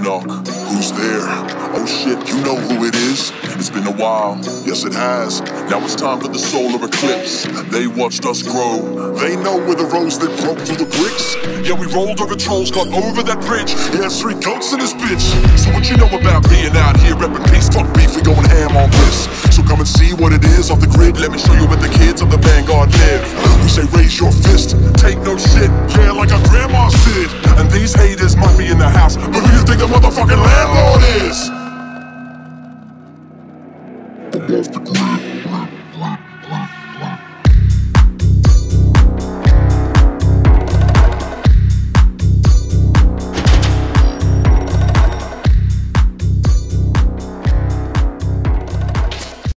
knock, who's there? Oh shit, you know who it is. It's been a while, yes it has. Now it's time for the solar eclipse. They watched us grow. They know we're the roads that broke through the bricks. Yeah, we rolled over trolls, got over that bridge. Yeah, three goats in this bitch. So what you know about being out here reppin' peace? Fuck beef, we going ham on this. So come and see what it is off the grid. Let me show you what the kids of the